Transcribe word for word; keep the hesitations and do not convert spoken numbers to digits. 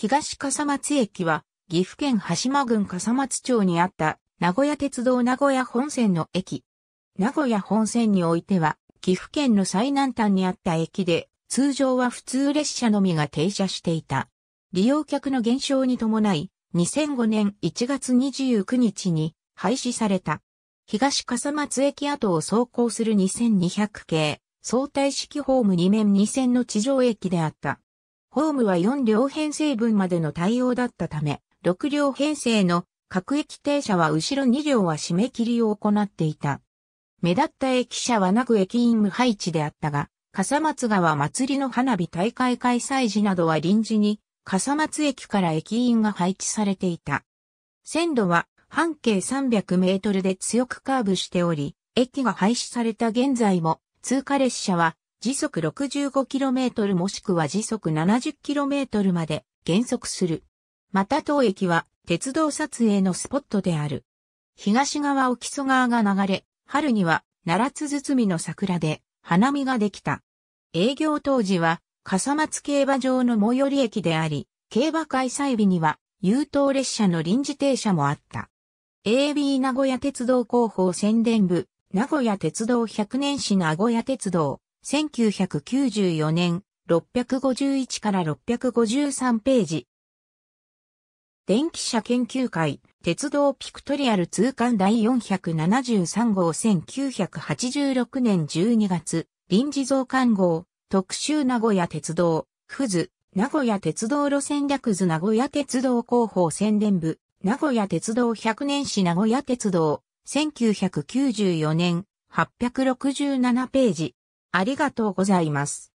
東笠松駅は、岐阜県羽島郡笠松町にあった、名古屋鉄道名古屋本線の駅。名古屋本線においては、岐阜県の最南端にあった駅で、通常は普通列車のみが停車していた。利用客の減少に伴い、にせんごねんいちがつにじゅうくにちに廃止された。東笠松駅跡を走行するにせんにひゃくけい、相対式ホームにめんにせんの地上駅であった。ホームはよんりょうへんせいぶんまでの対応だったため、ろくりょうへんせいの各駅停車は後ろにりょうは締め切りを行っていた。目立った駅舎はなく駅員無配置であったが、笠松川祭りの花火大会開催時などは臨時に、笠松駅から駅員が配置されていた。線路は半径さんびゃくメートルで強くカーブしており、駅が廃止された現在も通過列車は時速 ろくじゅうごキロメートル もしくは時速 ななじゅうキロメートル まで減速する。また当駅は鉄道撮影のスポットである。東側沖曽川が流れ、春には奈良津々の桜で花見ができた。営業当時は笠松競馬場の最寄り駅であり、競馬開催日には、優等列車の臨時停車もあった。エービー 名古屋鉄道広報宣伝部、名古屋鉄道ひゃくねんし名古屋鉄道、せんきゅうひゃくきゅうじゅうよねん、ろっぴゃくごじゅういちからろっぴゃくごじゅうさんページ。電気車研究会、鉄道ピクトリアル通貫だいよんひゃくななじゅうさんごうせんきゅうひゃくはちじゅうろくねんじゅうにがつ、臨時増刊号。特集名古屋鉄道、府図、名古屋鉄道路線略図名古屋鉄道広報宣伝部、名古屋鉄道ひゃくねんし名古屋鉄道、せんきゅうひゃくきゅうじゅうよねんはっぴゃくろくじゅうななページ。ありがとうございます。